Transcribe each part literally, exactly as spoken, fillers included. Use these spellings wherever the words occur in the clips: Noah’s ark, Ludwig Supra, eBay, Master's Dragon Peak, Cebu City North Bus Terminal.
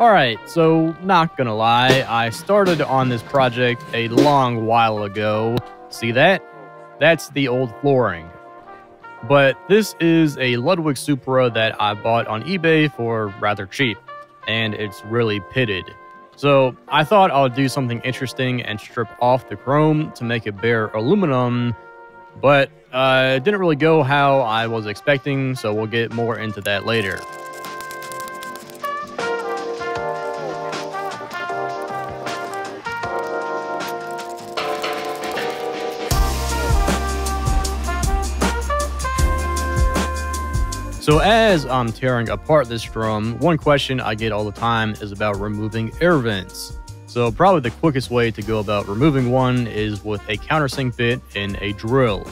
All right, so not gonna lie, I started on this project a long while ago. See that? That's the old flooring. But this is a Ludwig Supra that I bought on eBay for rather cheap, and it's really pitted. So I thought I'll do something interesting and strip off the chrome to make it bare aluminum, but uh, it didn't really go how I was expecting, so we'll get more into that later. So as I'm tearing apart this drum, one question I get all the time is about removing air vents. So probably the quickest way to go about removing one is with a countersink bit and a drill.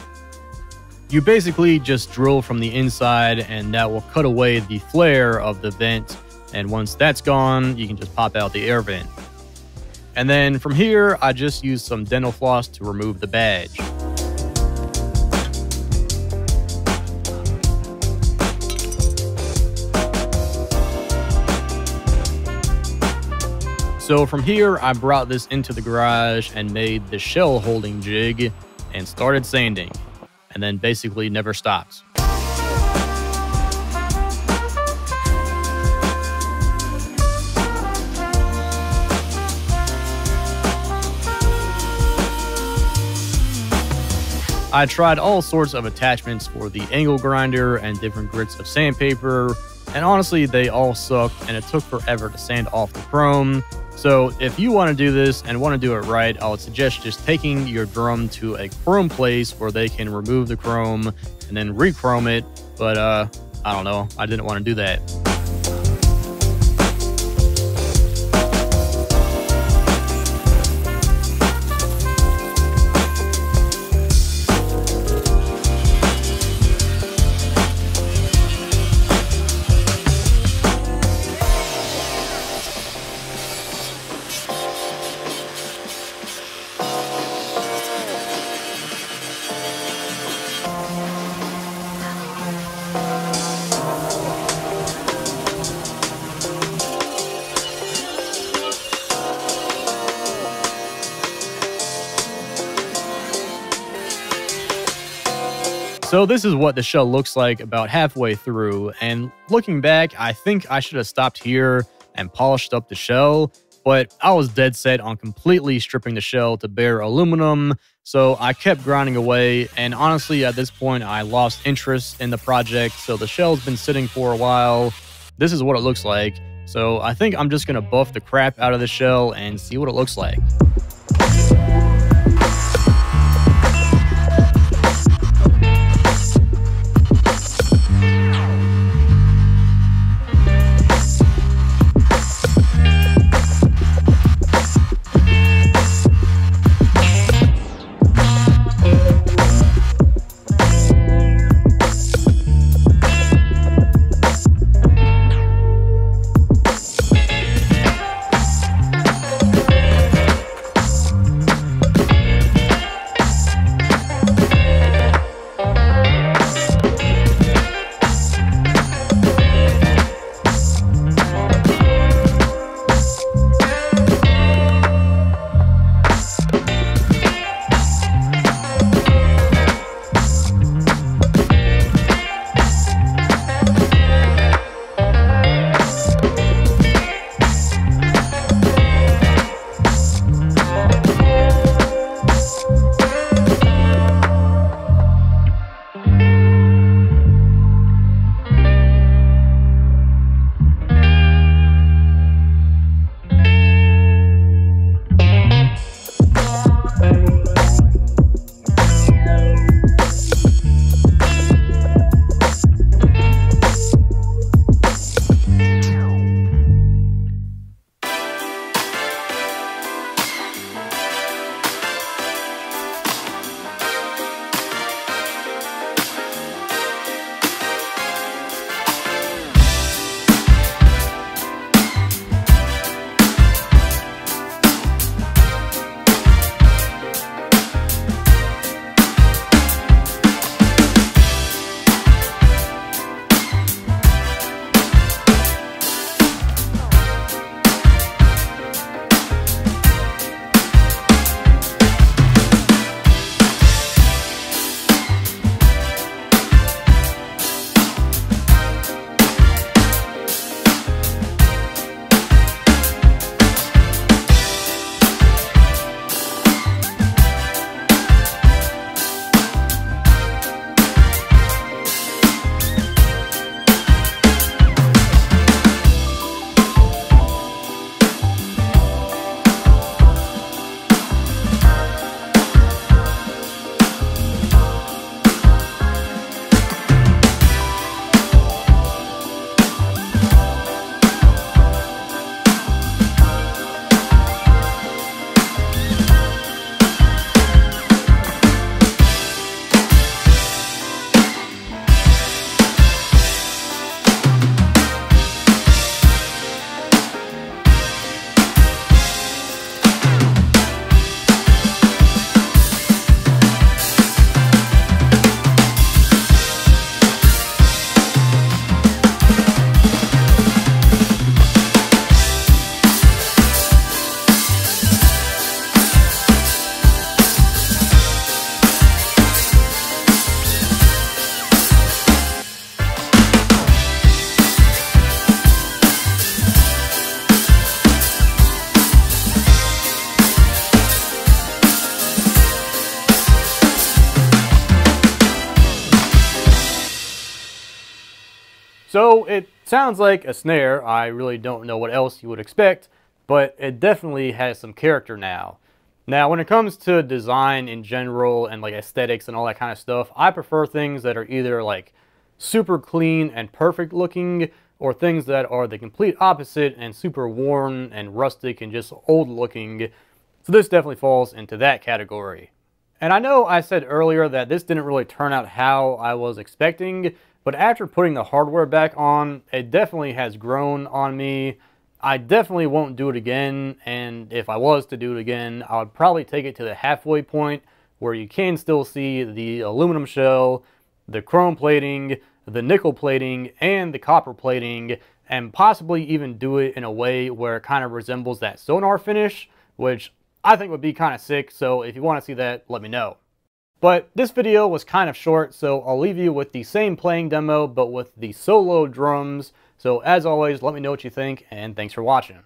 You basically just drill from the inside and that will cut away the flare of the vent. And once that's gone, you can just pop out the air vent. And then from here, I just use some dental floss to remove the badge. So from here, I brought this into the garage and made the shell holding jig and started sanding, and then basically never stopped. I tried all sorts of attachments for the angle grinder and different grits of sandpaper, and honestly, they all sucked and it took forever to sand off the chrome. So if you want to do this and want to do it right, I would suggest just taking your drum to a chrome place where they can remove the chrome and then re-chrome it. But uh, I don't know, I didn't want to do that. So this is what the shell looks like about halfway through, and looking back, I think I should have stopped here and polished up the shell, but I was dead set on completely stripping the shell to bare aluminum, so I kept grinding away, and honestly at this point I lost interest in the project, so the shell's been sitting for a while. This is what it looks like, so I think I'm just gonna buff the crap out of the shell and see what it looks like. So it sounds like a snare. I really don't know what else you would expect, but it definitely has some character now. Now, when it comes to design in general and like aesthetics and all that kind of stuff, I prefer things that are either like super clean and perfect looking, or things that are the complete opposite and super worn and rustic and just old looking. So this definitely falls into that category. And I know I said earlier that this didn't really turn out how I was expecting, but after putting the hardware back on, it definitely has grown on me. I definitely won't do it again, and if I was to do it again, I would probably take it to the halfway point where you can still see the aluminum shell, the chrome plating, the nickel plating, and the copper plating, and possibly even do it in a way where it kind of resembles that sonar finish, which I think would be kind of sick. So if you want to see that, let me know. But this video was kind of short, so I'll leave you with the same playing demo but with the solo drums. So as always, let me know what you think, and thanks for watching.